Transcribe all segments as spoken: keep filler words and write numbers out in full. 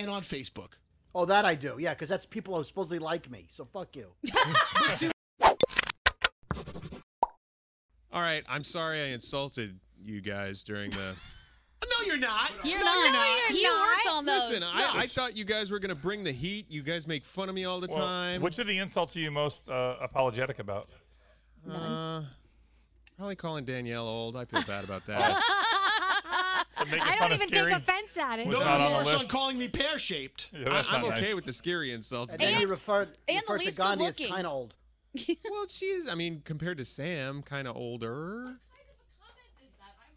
and on Facebook. Oh, that I do. Yeah, because that's people who supposedly like me. So fuck you. All right. I'm sorry I insulted you guys during the... No, you're not. You're, no, not. you're not. He you're worked not. on those. Listen, no. I, I thought you guys were going to bring the heat. You guys make fun of me all the well, time. Which of the insults are you most uh, apologetic about? Uh, probably calling Danielle old. I feel bad about that. So I don't even take offense at it. No remorse on, on calling me pear-shaped. Yeah, I, I'm okay nice. with the scary insults. And, and, referred, and referred the least good looking. Kind of old. Well, she is. I mean, compared to Sam, kind of older.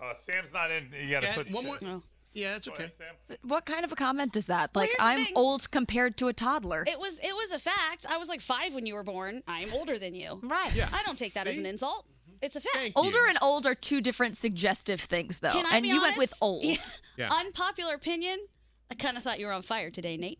Uh, Sam's not in. You gotta and put one more. No. Yeah, that's okay. Ahead, what kind of a comment is that? Like, well, I'm old compared to a toddler. It was it was a fact. I was like five when you were born. I'm older than you. Right. Yeah. I don't take that See? as an insult. It's a fact. Thank older you. and old are two different suggestive things, though. Can I and be you honest? went with old. Yeah. Yeah. Unpopular opinion. I kind of thought you were on fire today, Nate.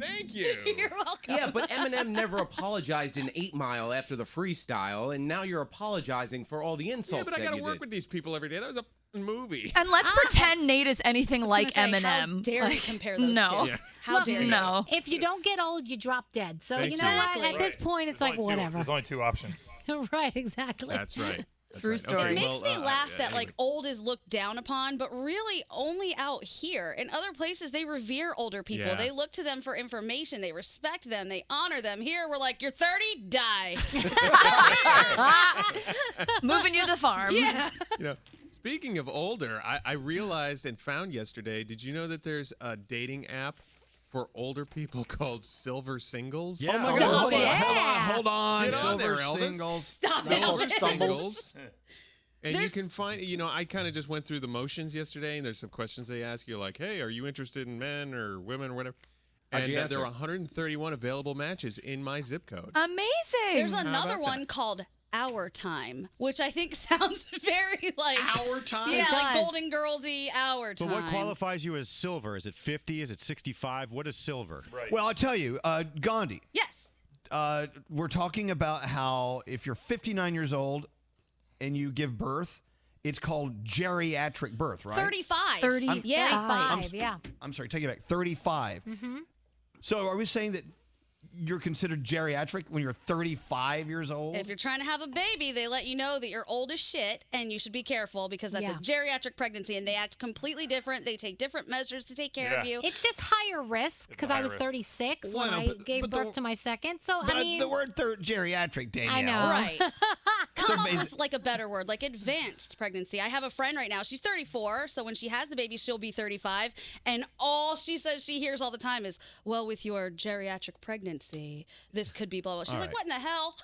Thank you. You're welcome. Yeah, but Eminem never apologized in eight mile after the freestyle, and now you're apologizing for all the insults that you did. Yeah, but I got to work did. with these people every day. That was a movie. And let's ah. pretend Nate is anything like say, Eminem. How dare like, you compare those no. two? Yeah. How well, dare you? No. If you don't get old, you drop dead. So Thank you know exactly. what? At right. this point, it's there's like, whatever. Two, there's only two options. Right, exactly. That's right. That's True right. story. Okay, it makes well, me uh, laugh uh, that yeah, like anyway. old is looked down upon, but really only out here. In other places, they revere older people. Yeah. They look to them for information. They respect them. They honor them. Here, we're like, you're thirty, die. Moving you to the farm. Yeah. You know, speaking of older, I, I realized and found yesterday. Did you know that there's a dating app for older people called Silver Singles? Yeah. Oh my God. Hold on, yeah. hold on, hold on. Get on there, Elvis. Singles. Stop it, Silver Singles. And there's... you can find, you know, I kind of just went through the motions yesterday, and there's some questions they ask you, like, hey, are you interested in men or women or whatever? And uh, there are one hundred thirty-one available matches in my zip code. Amazing. There's another one that? called Our Time, which I think sounds very like... Our Time? Yeah, like Golden Girls-y, Our Time. But what qualifies you as silver? Is it fifty? Is it sixty-five? What is silver? Right. Well, I'll tell you, uh, Gandhi. Yes. Uh, we're talking about how if you're fifty-nine years old and you give birth, it's called geriatric birth, right? thirty-five. thirty, I'm, yeah. thirty-five, I'm, yeah. I'm sorry, take it back. thirty-five. Mm-hmm. So are we saying that you're considered geriatric when you're thirty-five years old? If you're trying to have a baby, they let you know that you're old as shit and you should be careful because that's yeah. a geriatric pregnancy and they act completely different. They take different measures to take care yeah. of you. It's just higher risk because I was thirty-six well, when no, but, I gave birth the, to my second. So but I mean, the word geriatric, Danielle. I know. Right. Come up with like a better word, like advanced pregnancy. I have a friend right now. She's thirty-four, so when she has the baby, she'll be thirty-five. And all she says she hears all the time is, well, with your geriatric pregnancy, this could be blah blah. She's all like, right. what in the hell?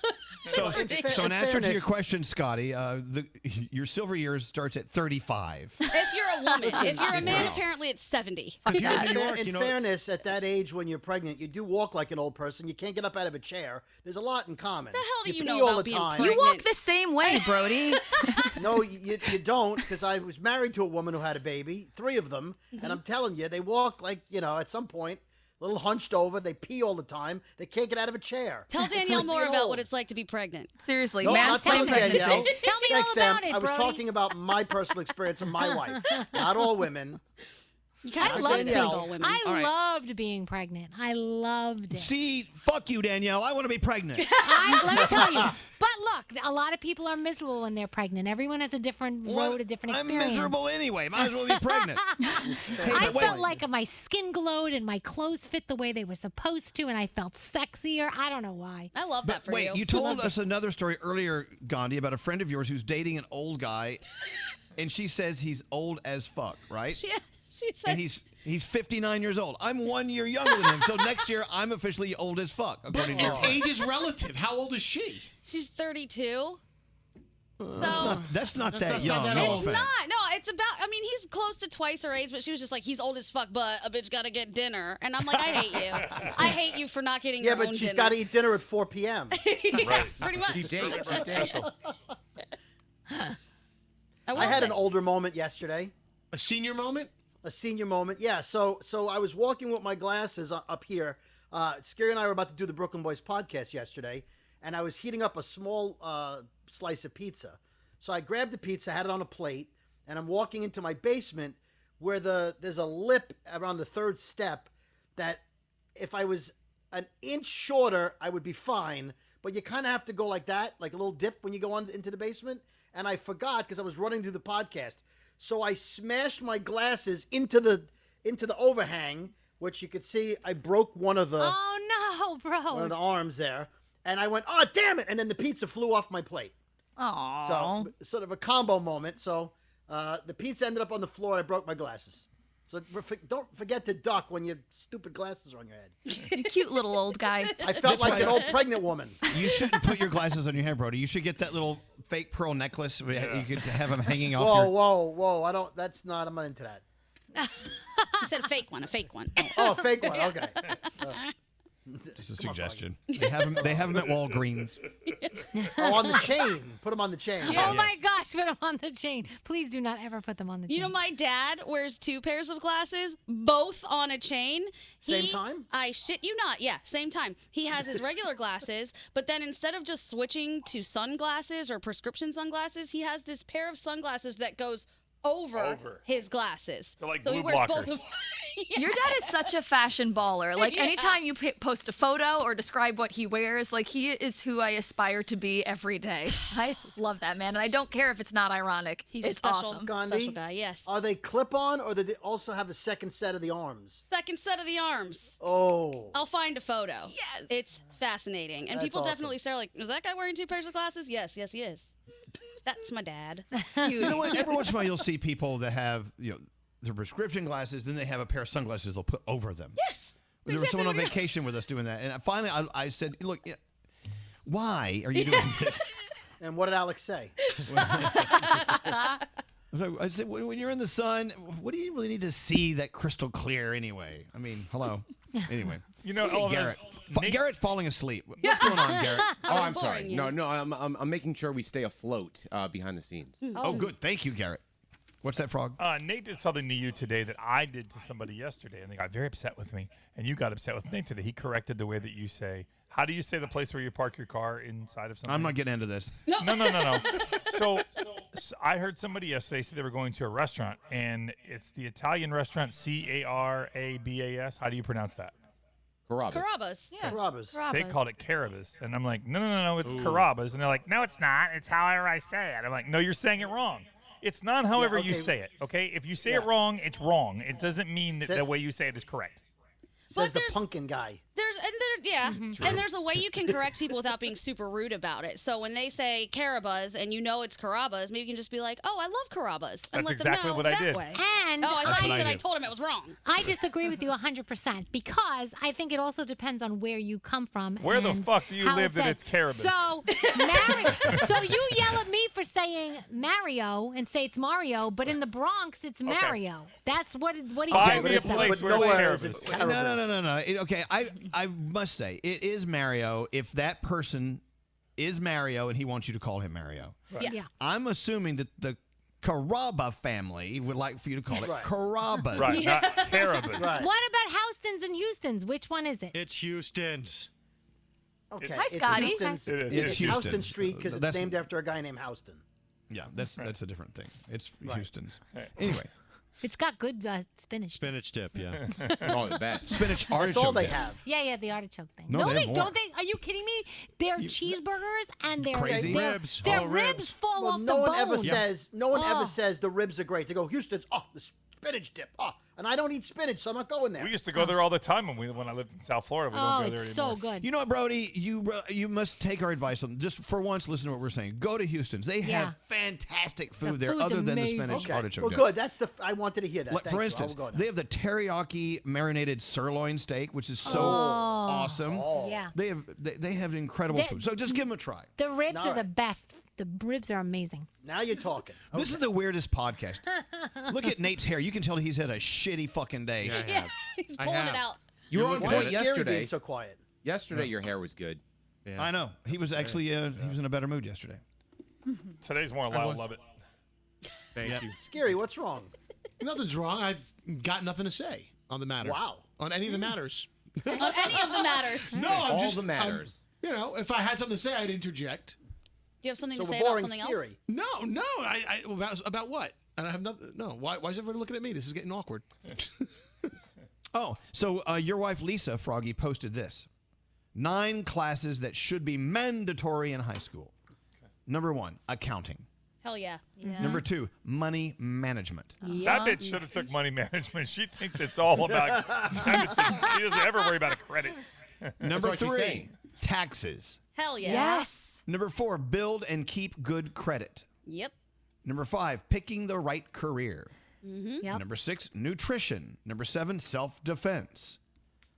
So, it's ridiculous. So in answer Fairness. to your question, Scotty, uh, the, your silver years starts at thirty-five. If you're a woman, if you're a man, wow. apparently it's seventy. If you're in, New York, in you know, fairness, at that age when you're pregnant, you do walk like an old person. You can't get up out of a chair. There's a lot in common. The hell do you, you know all about the being time. pregnant? You walk the same way, Brody. No, you, you don't, because I was married to a woman who had a baby, three of them, mm-hmm. and I'm telling you, they walk like, you know, at some point, little hunched over, they pee all the time. They can't get out of a chair. Tell Danielle like more about what it's like to be pregnant. Seriously, no, mansplain pregnancy. Tell me Thanks, all Sam. about it, I was Brody. talking about my personal experience with my wife. Not all women. I loved being all women. I right. loved being pregnant. I loved it. See, fuck you, Danielle. I want to be pregnant. I, let me tell you. But look, a lot of people are miserable when they're pregnant. Everyone has a different well, road, a different experience. I'm miserable anyway. Might as well be pregnant. Hey, I wait. felt like my skin glowed and my clothes fit the way they were supposed to, and I felt sexier. I don't know why. I love but that for wait, you. Wait, you told us it. another story earlier, Gandhi, about a friend of yours who's dating an old guy, and she says he's old as fuck, right? Yeah. She said, and he's he's fifty-nine years old. I'm one year younger than him, so next year I'm officially old as fuck. According but to age is relative. How old is she? She's thirty-two. So that's not, that's not that's that that's young. Not that it's not. No, it's about, I mean, he's close to twice her age, but she was just like, he's old as fuck, but a bitch got to get dinner. And I'm like, I hate you. I hate you for not getting yeah, your own dinner. Yeah, but she's got to eat dinner at four P M yeah, right. Pretty much. She's special. Huh. I, I had say. an older moment yesterday. A senior moment? A senior moment. Yeah, so so I was walking with my glasses up here. Uh, Skeery and I were about to do the Brooklyn Boys podcast yesterday, and I was heating up a small uh, slice of pizza. So I grabbed the pizza, had it on a plate, and I'm walking into my basement where the there's a lip around the third step that if I was an inch shorter, I would be fine. But you kind of have to go like that, like a little dip when you go on into the basement. And I forgot because I was running through the podcast. So I smashed my glasses into the into the overhang, which you could see I broke one of the oh no, bro, one of the arms there. And I went, oh damn it! And then the pizza flew off my plate. Oh, so sort of a combo moment. So uh, the pizza ended up on the floor, and I broke my glasses. So don't forget to duck when your stupid glasses are on your head. You cute little old guy. I felt That's like why, an old pregnant woman. You shouldn't put your glasses on your head, Brody. You should get that little fake pearl necklace. Yeah. You could have them hanging off. Whoa, your... whoa, whoa! I don't. That's not. I'm not into that. You said a fake one. A fake one. Oh, a fake one. Okay. Uh, Just a suggestion. On, they have them. They have them at Walgreens. Oh, on the chain. Put them on the chain. Yeah. Oh my gosh, put them on the chain. Please do not ever put them on the chain. You know, my dad wears two pairs of glasses, both on a chain. Same he, time? I shit you not. Yeah, same time. He has his regular glasses, but then instead of just switching to sunglasses or prescription sunglasses, he has this pair of sunglasses that goes over, over. his glasses. They're like so blue blockers. Yeah. Your dad is such a fashion baller. Like, yeah. Anytime you p post a photo or describe what he wears, like, he is who I aspire to be every day. I love that man, and I don't care if it's not ironic. He's it's a special, awesome. Gandhi, special guy, yes. Are they clip-on, or do they also have a second set of the arms? Second set of the arms. Oh. I'll find a photo. Yes. It's fascinating. And That's people awesome. definitely start like, is that guy wearing two pairs of glasses? Yes, yes, he is. That's my dad. You know what? Every once in a while, you'll see people that have, you know, their prescription glasses, then they have a pair of sunglasses they'll put over them. Yes. There exactly was someone on vacation with us doing that. And I finally, I, I said, look, why are you doing this? And what did Alex say? I said, when you're in the sun, what do you really need to see that crystal clear anyway? I mean, hello. Anyway. You know, Elvis, Garrett, Nate... Garrett falling asleep. What's going on, Garrett? Oh, I'm sorry. You. No, no, I'm, I'm, I'm making sure we stay afloat uh, behind the scenes. Oh. oh, good. Thank you, Garrett. What's that, Frog? Uh, Nate did something to you today that I did to somebody yesterday, and they got very upset with me. And you got upset with Nate today. He corrected the way that you say. How do you say the place where you park your car inside of something? I'm not getting into this. No, no, no, no. no. So, so I heard somebody yesterday say they were going to a restaurant, and it's the Italian restaurant C A R A B A S. How do you pronounce that? Carrabba's. Carrabba's. Yeah. Carrabba's. Carrabba's. They called it Carrabba's. And I'm like, no, no, no, no, it's Ooh. Carrabba's. And they're like, no, it's not. It's however I say it. I'm like, no, you're saying it wrong. It's not however yeah, okay. you say it, okay? If you say yeah. it wrong, it's wrong. It doesn't mean that Said, the way you say it is correct. Says the pumpkin guy. There's and there, yeah, mm-hmm. and there's a way you can correct people without being super rude about it. So when they say Carrabba's and you know it's Carrabba's, maybe you can just be like, "Oh, I love Carrabba's," and That's let them exactly know what that I did. way. And oh, I thought you said I, I told him it was wrong. I disagree with you one hundred percent because I think it also depends on where you come from. Where the fuck do you live that it's Carrabba's? So, Mari so you yell at me for saying Mario and say it's Mario, but in the Bronx it's okay. Mario. That's what what he calls it. Find me a place where it's Carrabba's. Carrabba's. No, no, no, no, no. It, okay, I. I must say, it is Mario if that person is Mario and he wants you to call him Mario. Right. Yeah. Yeah. I'm assuming that the Carrabba family would like for you to call it right. Carrabba's. Right, yeah. Not Carrabba's. Right. What about Houston's and Houston's? Which one is it? It's Houston's. Okay. Hi, Scotty. It's Houston's. It is. It's, it's Houston, Houston Street because it's named after a guy named Houston. Yeah, that's right. That's a different thing. It's right. Houston's. Right. Anyway. It's got good uh, spinach. Spinach dip, yeah. Oh, the best. Spinach artichoke That's all they dip. have. Yeah, yeah, the artichoke thing. No, no they, they don't. They? Are you kidding me? They're you, cheeseburgers and they're crazy. Their, ribs. Their ribs. ribs fall well, off no the bone. No one ever yeah. says. No one oh. ever says the ribs are great. They go Houston's. Oh, the spinach dip. Oh, and I don't eat spinach, so I'm not going there. We used to go there all the time when we when I lived in South Florida. We oh, don't go there it's anymore. so good. You know what, Brody? You you must take our advice on just for once. Listen to what we're saying. Go to Houston's. They yeah. have fantastic food the there, other amazing. than the spinach okay. artichoke. Well, dip. good. That's the I want. Wanted to hear that. Like, for instance, they have the teriyaki marinated sirloin steak, which is so oh. awesome. Oh. Yeah, they have they, they have incredible They're, food. So just give them a try. The ribs All are right. the best. The ribs are amazing. Now you're talking. Okay. This is the weirdest podcast. Look at Nate's hair. You can tell he's had a shitty fucking day. Yeah, I have. He's pulling I have. it out. You were on point yesterday. Being so quiet. Yesterday, yeah. your hair was good. Yeah. I know. He was actually uh, yeah. he was in a better mood yesterday. Today's more loud. I love it. Thank yeah. you. Skeery, what's wrong? Nothing's wrong. I've got nothing to say on the matter. Wow. On any of the matters. On any of the matters. No, I'm all just, the matters. I'm, you know, if I had something to say, I'd interject. Do you have something so to say about something Skeery. else? No, no. I, I about, about what? And I have nothing. No, why, why is everybody looking at me? This is getting awkward. Oh, so uh, your wife, Lisa Froggy, posted this. Nine classes that should be mandatory in high school. Okay. Number one, accounting. Hell yeah. yeah. Number two, money management. Yeah. That bitch should have took money management. She thinks it's all about She doesn't ever worry about a credit. Number three, taxes. Hell yeah. Yes. Number four, build and keep good credit. Yep. Number five, picking the right career. Mm-hmm. Yep. Number six, nutrition. Number seven, self-defense.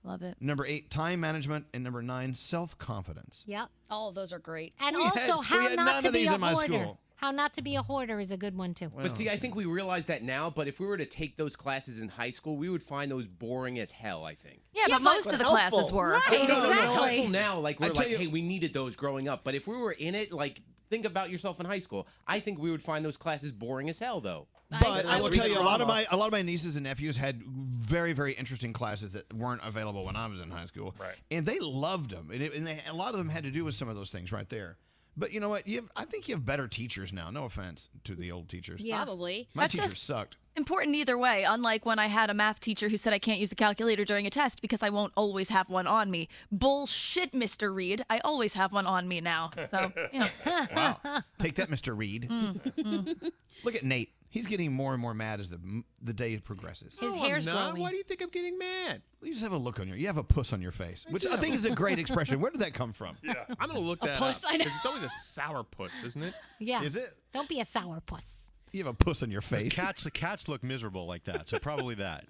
Love it. Number eight, time management. And number nine, self-confidence. Yep. All of those are great. And we also, had, how not none to of be these a in my hoarder. School. How not to be a hoarder is a good one, too. Well, but see, I think we realize that now, but if we were to take those classes in high school, we would find those boring as hell, I think. Yeah, yeah but, but most but of the helpful. Classes were. Right. Exactly. No, no, no, helpful now. Like, we're like, you, hey, we needed those growing up. But if we were in it, like, think about yourself in high school. I think we would find those classes boring as hell, though. But I, I will tell you, a lot of my a lot of my nieces and nephews had very, very interesting classes that weren't available when I was in high school. Right. And they loved them. And, it, and they, a lot of them had to do with some of those things right there. But you know what? You have, I think you have better teachers now. No offense to the old teachers. Yeah. Probably. My That's teachers sucked. Important either way, unlike when I had a math teacher who said I can't use a calculator during a test because I won't always have one on me. Bullshit, Mister Reed. I always have one on me now. So, you know. Wow. Take that, Mister Reed. Mm. Mm. Look at Nate. He's getting more and more mad as the the day progresses. His no, hair's I'm not. Growing. Why do you think I'm getting mad? Well, you just have a look on your. You have a puss on your face, which I, I think is a great expression. Where did that come from? Yeah, I'm gonna look a that puss, up. I know. It's always a sour puss, isn't it? Yeah. Is it? Don't be a sour puss. You have a puss on your face. The cats, the cats look miserable like that, so probably that.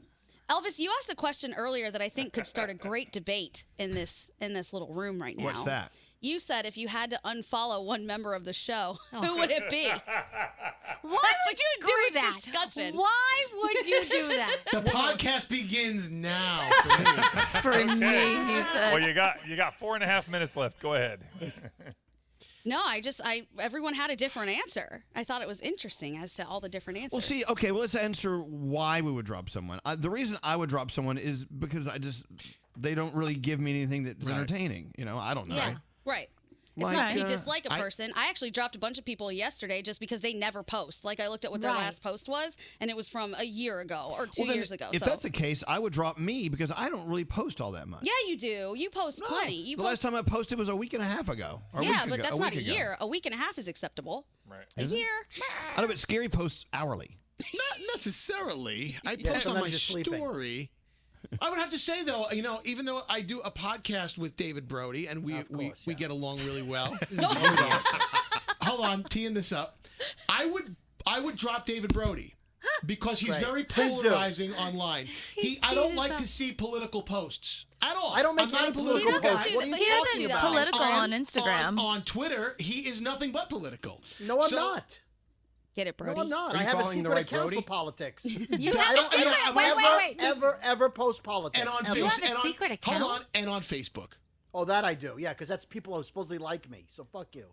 Elvis, you asked a question earlier that I think could start a great debate in this in this little room right now. What's that? You said if you had to unfollow one member of the show, oh. who would it be? Why That's would you do that? Discussion. Why would you do that? The podcast begins now. For me, he said. Well, you got you got four and a half minutes left. Go ahead. No, I just I everyone had a different answer. I thought it was interesting as to all the different answers. Well, see, okay, well, let's answer why we would drop someone. Uh, the reason I would drop someone is because I just they don't really give me anything that's right. entertaining. You know, I don't know. Yeah. Right. It's like, not that you uh, dislike a person. I, I actually dropped a bunch of people yesterday just because they never post. Like, I looked at what their right. last post was, and it was from a year ago or two well, then, years ago. If so. That's the case, I would drop me because I don't really post all that much. Yeah, you do. You post no. plenty. You the post last time I posted was a week and a half ago. Or yeah, but ago, that's a not a ago. Year. A week and a half is acceptable. Right. A is year. I know, but Skeery posts hourly. Not necessarily. I post yeah, on my story. Sleeping. I would have to say, though, you know, even though I do a podcast with David Brody, and we, course, we, yeah. we get along really well. No. Hold on. Hold on, teeing this up. I would I would drop David Brody because he's right. very polarizing online. He, I don't like up. to see political posts at all. I don't make I'm any not a political posts. He doesn't do, he doesn't do political on, on Instagram. On, on Twitter, he is nothing but political. No, I'm so, not. Get it, Brody? No, I'm not. I have a secret right account Brody? for politics. You have a secret. I wait, ever, wait, wait. Ever, ever post politics. And on ever. You have a secret on, account? Hold on, and on Facebook. Oh, that I do. Yeah, because that's people who supposedly like me. So fuck you.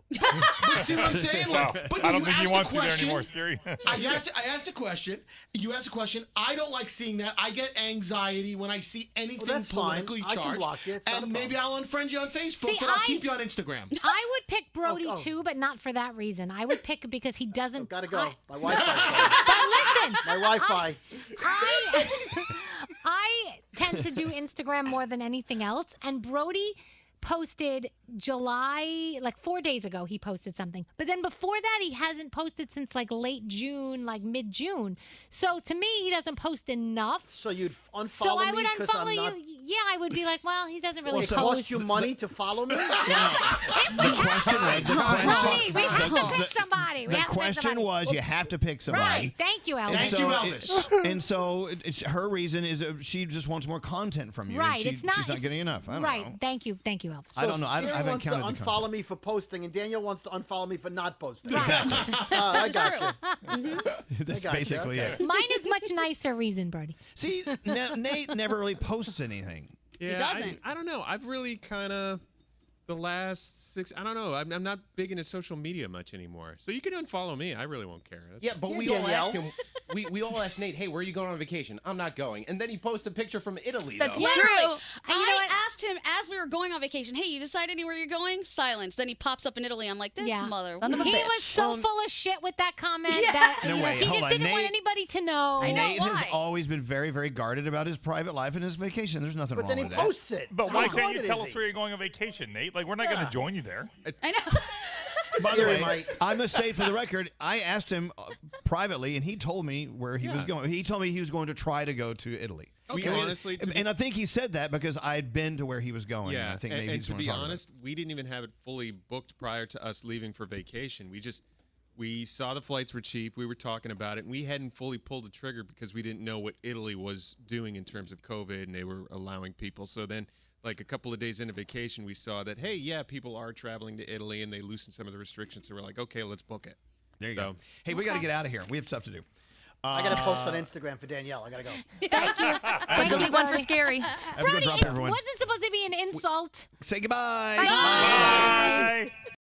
See what I'm saying? Like, wow. But I don't think you want to there anymore, Skeery. I asked. I asked a question. You asked a question. I don't like seeing that. I get anxiety when I see anything well, politically fine. charged. I can block it. And maybe I'll unfriend you on Facebook, see, but I'll I, keep you on Instagram. I would pick Brody oh, oh. too, but not for that reason. I would pick because he doesn't. I've gotta go. I, My Wi-Fi. But listen. My Wi-Fi. I, I, I tend to do Instagram more than anything else, and Brody posted July, like four days ago, he posted something. But then before that, he hasn't posted since like late June, like mid-June. So to me, he doesn't post enough. So you'd unfollow so me because I'm not... So I would unfollow you. Yeah, I would be like, well, he doesn't really well, so post. It costs you money to follow me? Yeah. If we have to, right, the Brody, we have to pick somebody. The, the question was, you have to pick somebody. Right. Thank you, Elvis. Thank so you, Elvis. It, and so it, it's her reason is uh, she just wants more content from you. Right. She, it's not, she's not it's, getting enough. I don't right. know. Thank you. Thank you. So I don't know. I don't, I haven't wants counted to unfollow the me for posting, and Daniel wants to unfollow me for not posting. Exactly. uh, I got true. you. Mm-hmm. That's got basically you. Okay. it. Mine is much nicer reason, Brody. See, Nate never really posts anything. Yeah, he doesn't. I, I don't know. I've really kind of the last six. I don't know. I'm, I'm not big into social media much anymore. So you can unfollow me. I really won't care. That's yeah, but yeah, we Danielle. all asked him. We, we all asked Nate, "Hey, where are you going on vacation?" I'm not going. And then he posts a picture from Italy. That's though. Literally. And you know what? asked him as we were going on vacation, hey, you decide anywhere you're going? Silence. Then he pops up in Italy. I'm like, this yeah. mother. He bitch. was so um, full of shit with that comment. Yeah. That, no, wait, he just on. didn't Nate, want anybody to know. I know Nate why. has always been very, very guarded about his private life and his vacation. There's nothing but wrong with that. But then he posts it. But so why can't you tell us where you're going on vacation, Nate? Like, we're not yeah. going to join you there. I know. By the way, I must say for the record, I asked him uh, privately, and he told me where he yeah. was going. He told me he was going to try to go to Italy. Okay. We honestly, and, and I think he said that because I had been to where he was going. Yeah, and I think maybe and, and to be honest, we didn't even have it fully booked prior to us leaving for vacation. We just we saw the flights were cheap. We were talking about it. And we hadn't fully pulled the trigger because we didn't know what Italy was doing in terms of COVID, and they were allowing people. So then, like a couple of days into vacation, we saw that, hey, yeah, people are traveling to Italy, and they loosened some of the restrictions. So we're like, okay, let's book it. There you so, go. Hey, okay. we got to get out of here. We have stuff to do. Uh, I got to post on Instagram for Danielle. I got to go. Thank you. Thank you, one for Skeery. Brody, it wasn't supposed to be an insult. We, say goodbye. Bye. Bye. Bye. Bye.